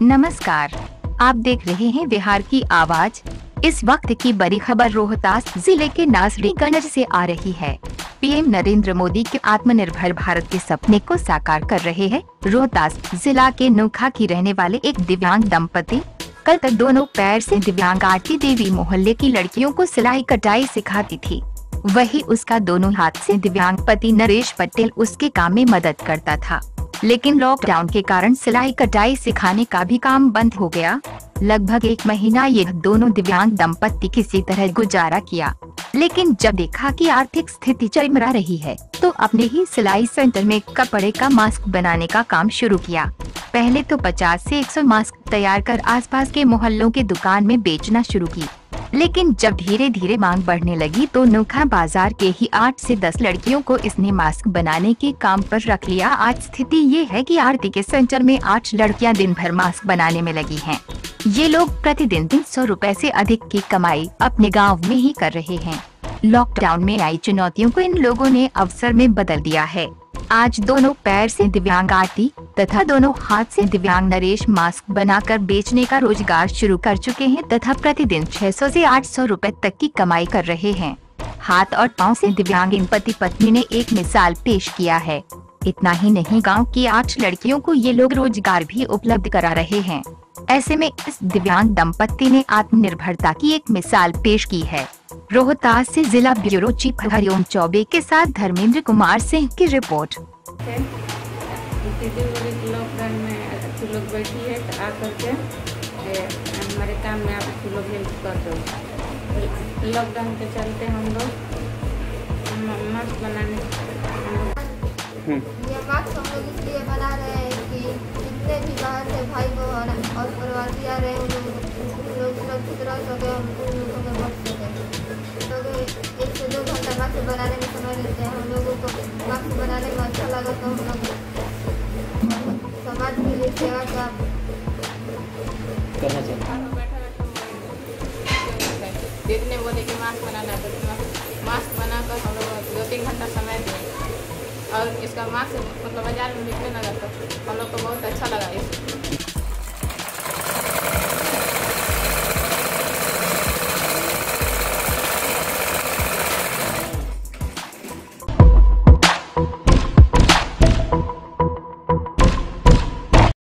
नमस्कार, आप देख रहे हैं बिहार की आवाज। इस वक्त की बड़ी खबर रोहतास जिले के नासरी गंज से आ रही है। पीएम नरेंद्र मोदी के आत्मनिर्भर भारत के सपने को साकार कर रहे हैं रोहतास जिला के नोखा की रहने वाले एक दिव्यांग दंपति। कल तक दोनों पैर से दिव्यांग आरती देवी मोहल्ले की लड़कियों को सिलाई कटाई सिखाती थी, वही उसका दोनों हाथ से दिव्यांग पति नरेश पटेल उसके काम में मदद करता था। लेकिन लॉकडाउन के कारण सिलाई कटाई सिखाने का भी काम बंद हो गया। लगभग एक महीना ये दोनों दिव्यांग दंपत्ति किसी तरह गुजारा किया, लेकिन जब देखा कि आर्थिक स्थिति चरमरा रही है तो अपने ही सिलाई सेंटर में कपड़े का मास्क बनाने का काम शुरू किया। पहले तो 50 से 100 मास्क तैयार कर आसपास के मोहल्लों के दुकान में बेचना शुरू की, लेकिन जब धीरे धीरे मांग बढ़ने लगी तो नोखा बाजार के ही 8 से 10 लड़कियों को इसने मास्क बनाने के काम पर रख लिया। आज स्थिति ये है कि आरती के सेंटर में 8 लड़कियां दिन भर मास्क बनाने में लगी हैं। ये लोग प्रतिदिन 300 रुपए से अधिक की कमाई अपने गांव में ही कर रहे हैं। लॉकडाउन में आई चुनौतियों को इन लोगों ने अवसर में बदल दिया है। आज दोनों पैर से दिव्यांग आरती तथा दोनों हाथ से दिव्यांग नरेश मास्क बनाकर बेचने का रोजगार शुरू कर चुके हैं तथा प्रतिदिन 600 से 800 रुपए तक की कमाई कर रहे हैं। हाथ और पांव से दिव्यांग इन पति पत्नी ने एक मिसाल पेश किया है। इतना ही नहीं, गांव की 8 लड़कियों को ये लोग रोजगार भी उपलब्ध करा रहे हैं। ऐसे में इस दिव्यांग दंपत्ति ने आत्मनिर्भरता की एक मिसाल पेश की है। रोहतास से जिला ब्यूरो चीफ हरिओम चौबे के साथ धर्मेंद्र कुमार सिंह की रिपोर्ट। लॉकडाउन में अच्छी लोग बैठी है तो आकर के हमारे काम में आप अच्छी लोग हेल्प कर दो। लॉकडाउन के चलते हम लोग मास्क बनाने ये मास्क हम लोग इसलिए बना रहे हैं कि जितने भी बाहर से भाई बहन और प्रवासी आ रहे हैं उन लोग सुरक्षित रह सके, उनको लोग 1 से 2 घंटा मास्क बनाने में समय लेते हैं। हम लोगों को मास्क बनाने में अच्छा लगा तो हम लोग समाज के लिए सेवा का करना चाहिए। देखने बोले कि मास्क बनाना है तो मास्क बनाकर हम लोग 2-3 घंटा समय दें और इसका मास्क मतलब बाजार में बिकने लगा तो हम लोग को बहुत अच्छा लगा। इस